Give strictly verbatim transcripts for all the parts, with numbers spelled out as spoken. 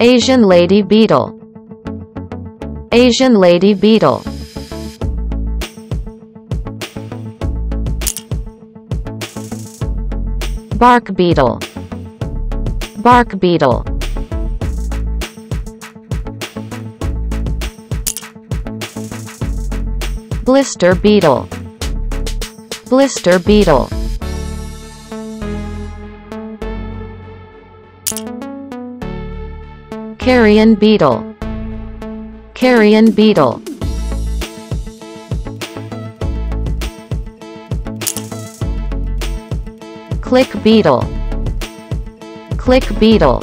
Asian lady beetle, Asian lady beetle, Bark beetle, Bark beetle, Blister beetle, Blister beetle, Carrion beetle, Carrion beetle, Click beetle, Click beetle,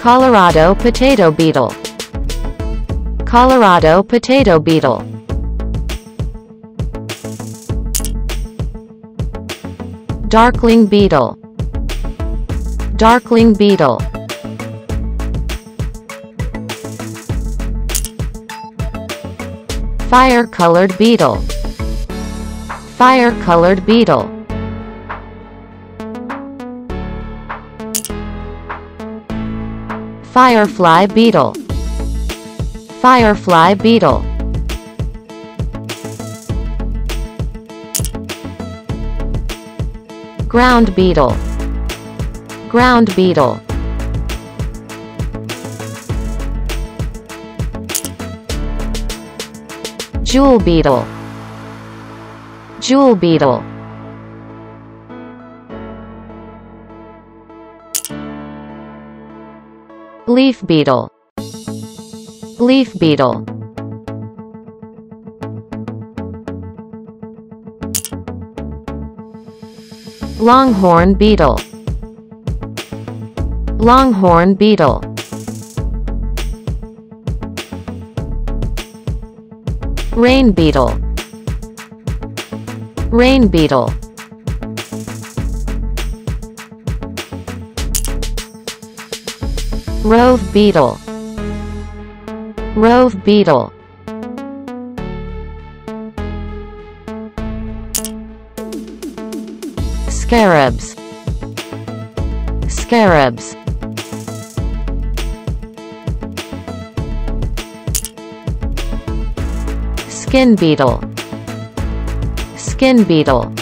Colorado potato beetle, Colorado potato beetle, Darkling beetle, Darkling beetle, Fire-colored beetle, Fire-colored beetle, Firefly beetle, Firefly beetle, Ground beetle, Ground beetle, Jewel beetle, Jewel beetle, Leaf beetle, Leaf beetle, Longhorn beetle, Longhorn beetle, Rain beetle, Rain beetle, Rove beetle, Rove beetle, Scarabs, Scarabs, Skin beetle, Skin beetle,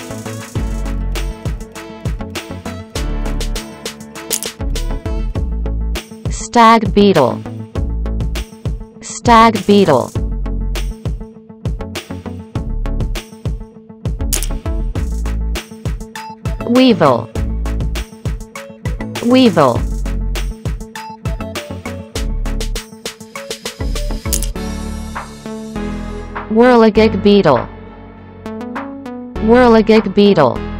Stag beetle, Stag beetle, Weevil, Weevil, Whirligig beetle, Whirligig beetle.